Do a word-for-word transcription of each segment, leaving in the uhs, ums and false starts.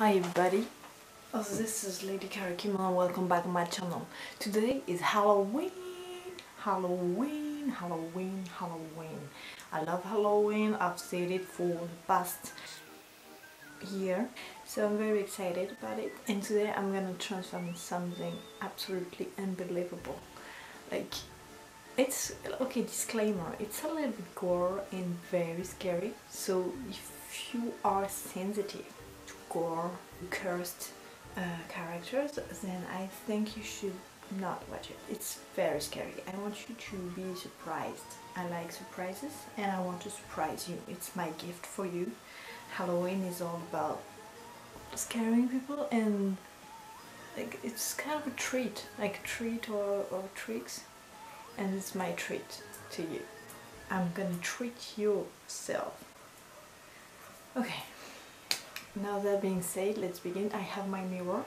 Hi everybody, oh, this is Lady Cara Kim and welcome back to my channel. Today is Halloween, Halloween, Halloween, Halloween. I love Halloween, I've said it for the past year, so I'm very excited about it. And today I'm gonna transform something absolutely unbelievable. Like, it's, okay, disclaimer, it's a little bit gore and very scary, so if you are sensitive, gore, cursed uh, characters, then I think you should not watch it. It's very scary. I want you to be surprised. I like surprises and I want to surprise you. It's my gift for you. Halloween is all about scaring people, and like, it's kind of a treat, like treat or, or tricks, and it's my treat to you. I'm gonna treat yourself. Okay. Now that being said, let's begin. I have my mirror.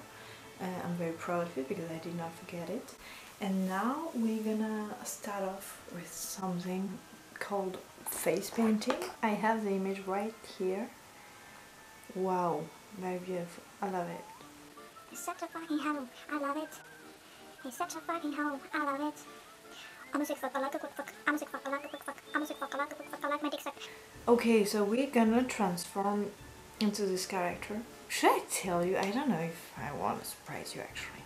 Uh, I'm very proud of it because I did not forget it. And now we're gonna start off with something called face painting. I have the image right here. Wow, very beautiful. I love it. It's such a fucking hole. I love it. It's such a fucking hole. I love it. I'm a sick fuck. I like a quick fuck. I'm a sick fuck. I like a quick fuck. I'm a sick fuck. I like a quick fuck. I like my dick suck. Okay, so we're gonna transform into this character. Should I tell you? I don't know if I want to surprise you actually.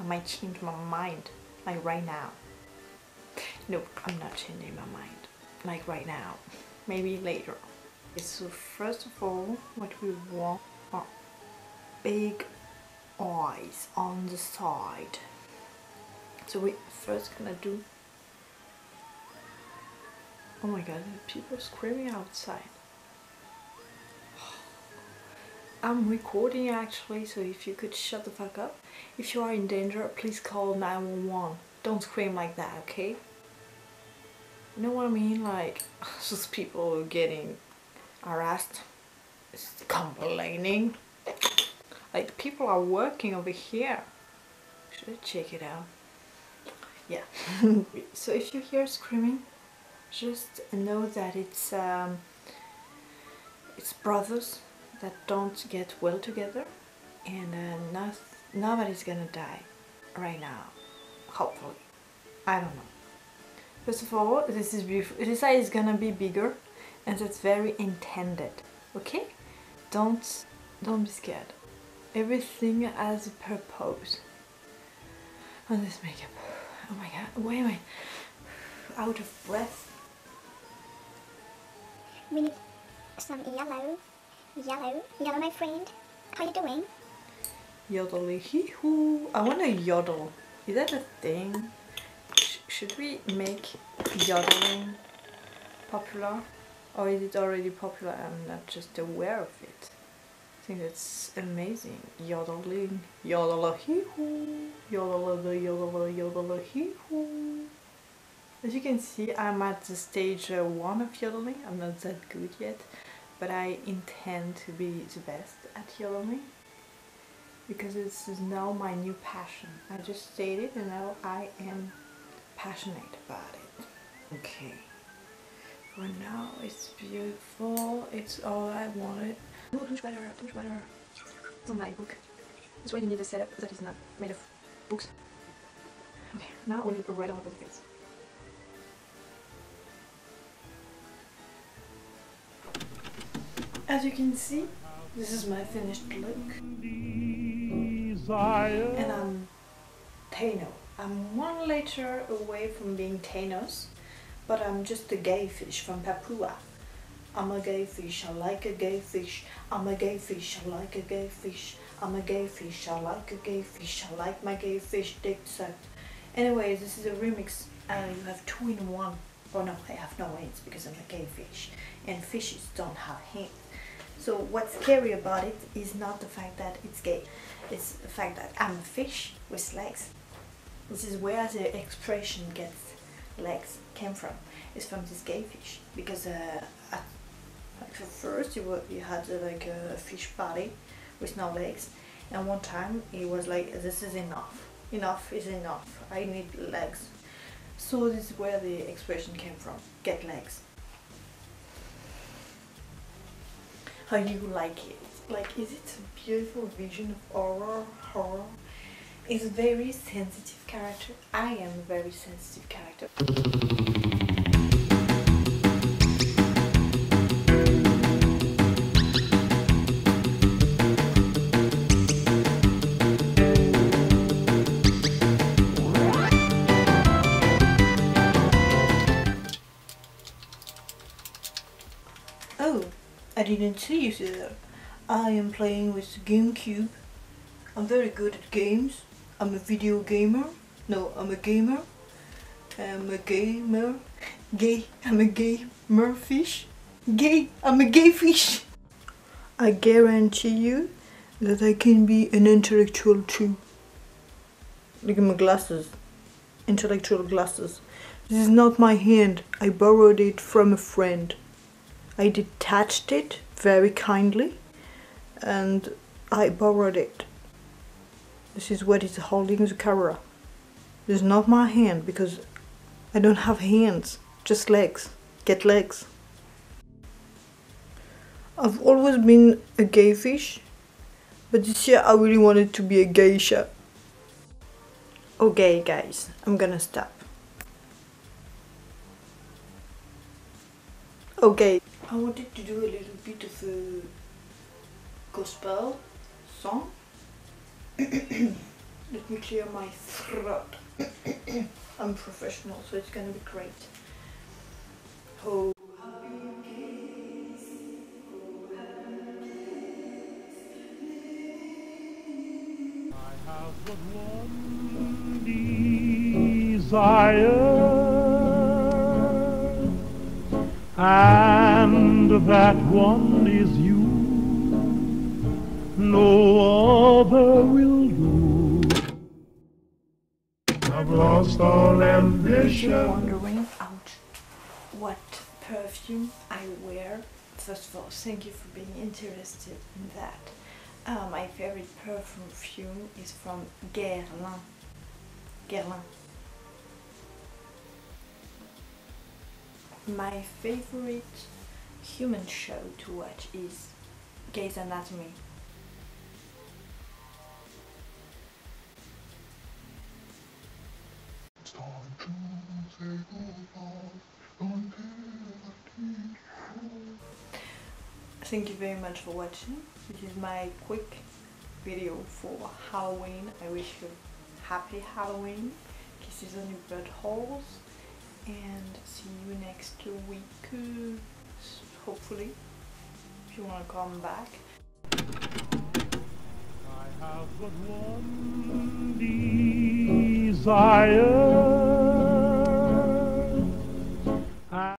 I might change my mind, like right now. No, I'm not changing my mind, like right now. Maybe later. Okay, so first of all, what we want are big eyes on the side. So we're first gonna do... Oh my god, people are screaming outside. I'm recording actually, so if you could shut the fuck up. If you are in danger, please call nine one one. Don't scream like that, okay? You know what I mean? Like, just people getting harassed, complaining. Like, people are working over here. Should I check it out? Yeah. So if you hear screaming, just know that it's um, it's brothers that don't get well together, and uh, not, nobody's gonna die right now, hopefully. I don't know. First of all, this is beautiful. This eye is gonna be bigger, and that's very intended. Okay? Don't don't be scared. Everything has a purpose on this makeup. Oh my god! Why am I out of breath? We need some yellow. Yellow, yellow my friend, how you doing? Yodeling hee hoo. I wanna yodel. Is that a thing? Sh should we make yodeling popular? Or is it already popular? I'm not just aware of it. I think that's amazing. Yodeling, yodeler hee hoo, yodeler yodeler yodeler hee hoo. As you can see, I'm at the stage uh, one of yodeling. I'm not that good yet. But I intend to be the best at yodeling because this is now my new passion. I just stated, and now I am passionate about it. Okay. For now, it's beautiful. It's all I wanted. Much better, much better. It's on my book. That's why you need a setup that is not made of books. Okay. Now we need to write on the face. As you can see, this is my finished look. Desire. And I'm Thanos. I'm one letter away from being Thanos, but I'm just a gay fish from Papua. I'm a gay fish, I like a gay fish. I'm a gay fish, I like a gay fish. I'm a gay fish, I like a gay fish. I like my gay fish dick sucked. Anyway, this is a remix. Uh, you have two in one. Oh no, I have no hands because I'm a gay fish. And fishes don't have hands. So what's scary about it is not the fact that it's gay, it's the fact that I'm a fish with legs. This is where the expression gets legs came from. It's from this gay fish, because uh, at, at first you, were, you had uh, like a fish body with no legs, and one time it was like, this is enough, enough is enough, I need legs. So this is where the expression came from, get legs. How you like it? like, is it a beautiful vision of horror? Horror is a very sensitive character. I am a very sensitive character. Oh, I didn't see you there. I am playing with GameCube. I'm very good at games. I'm a video gamer. No, I'm a gamer. I'm a gamer. Gay. I'm a gamer fish. Gay. I'm a gay fish. I guarantee you that I can be an intellectual too. Look at my glasses. Intellectual glasses. This is not my hand. I borrowed it from a friend. I detached it very kindly and I borrowed it. This is what is holding the camera. This is not my hand because I don't have hands, just legs. Get legs. I've always been a gay fish, but this year I really wanted to be a geisha. Okay guys, I'm gonna stop. Okay. I wanted to do a little bit of a gospel song. Let me clear my throat. I'm professional, so it's gonna be great. Oh. I have but one desire, and that one is you. No other will do. I've lost all ambition. If you're wondering out what perfume I wear, first of all, thank you for being interested in that. Uh, my favorite perfume is from Guerlain. Guerlain. My favorite human show to watch is Grey's Anatomy. Thank you very much for watching. This is my quick video for Halloween. I wish you happy Halloween, kisses on your buttholes, and see you next week, hopefully, if you want to come back. I have but one desire.